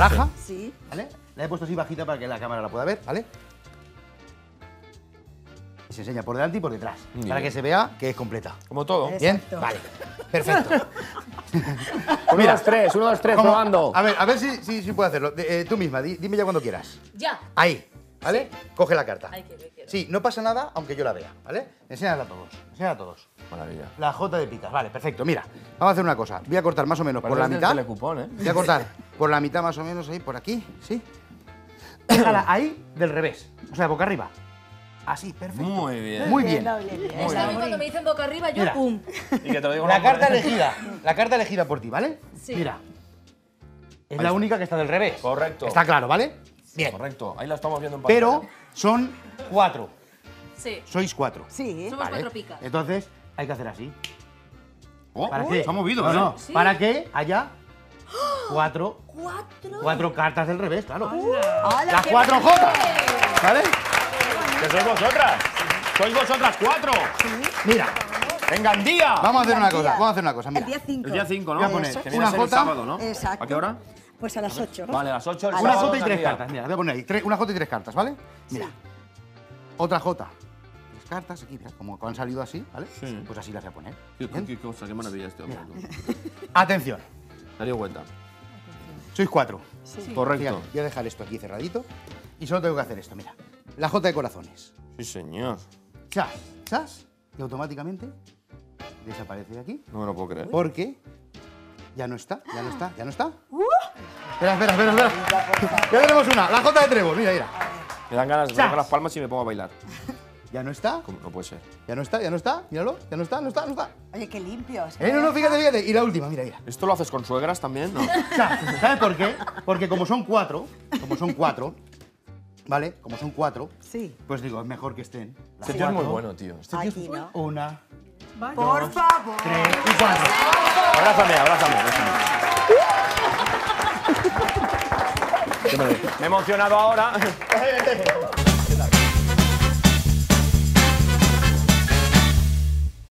baraja. Sí. ¿Vale? La he puesto así bajita para que la cámara la pueda ver, ¿vale? Y se enseña por delante y por detrás, bien, para que se vea que es completa. Como todo. Exacto. Bien. Vale. Perfecto. Mira, 1, 2, 3, ¿cómo? Probando. A ver si puedo hacerlo. Tú misma, dime ya cuando quieras. Ya. Ahí. ¿Vale? Sí. Coge la carta. Ay, quiero. Sí, no pasa nada, aunque yo la vea, ¿vale? Enséñala a todos. Enséñala a todos. Maravilla. La J de picas. Vale, perfecto. Mira, vamos a hacer una cosa. Voy a cortar más o menos por la mitad. Telecupón, ¿eh? Voy a cortar por la mitad más o menos ahí, por aquí, ¿sí? Déjala ahí del revés. O sea, boca arriba. Así, perfecto. Muy bien. Muy bien. Es a mí cuando me dicen boca arriba, yo ¡pum! Y que te lo digo la carta elegida. La carta elegida por ti, ¿vale? Sí. Mira. Es ahí la única que está del revés. Correcto. Está claro, ¿vale? Bien. Correcto, ahí la estamos viendo en pantalla. Pero son 4. Sí. Sois 4. Sí. Somos 4 picas. Entonces, hay que hacer así. Oh, ¿para qué? Se ha movido, ¿no? No. Sí. Para que haya 4. Cuatro cartas del revés, claro. Las 4 J. ¿Vale? Que sois vosotras. Sois vosotras 4. Sí. Mira. Venga, el día. Vamos a hacer una cosa. Vamos a hacer una cosa. Mira. El día 5. El día 5, ¿no? Voy a poner una J. Sábado, ¿no? Exacto. ¿A qué hora? Pues a las 8. Vale, a las 8. Una J y 3 cartas. Mira, voy a poner ahí. Una J y 3 cartas, ¿vale? Mira. Sí. Otra J. 3 cartas aquí, mira, como han salido así, ¿vale? Sí. Pues así las voy a poner. Qué cosa, qué maravilla este hombre. Atención. Darío vuelta. Sois 4. Sí. Correcto. Fíjate, voy a dejar esto aquí cerradito. Y solo tengo que hacer esto, mira. La J de corazones. Sí, señor. Chas, chas. Y automáticamente desaparece de aquí. No me lo puedo creer. Porque ya no está, ya no está, ya no está. Espera. Ya tenemos una, la J de trébol, mira. Me dan ganas de dar las palmas y me pongo a bailar. ¿Ya no está? ¿Cómo? No puede ser. Ya no está, míralo, ya no está. Oye, qué limpios. No, fíjate. Y la última, mira. ¿Esto lo haces con suegras también? No. ¿Sabes por qué? Porque como son cuatro, ¿vale? Sí. Pues digo, es mejor que estén. Este tío es muy bueno, tío. Este tío es bueno. Una, dos, por favor. 3 y 4. Abrázame. Me he emocionado ahora.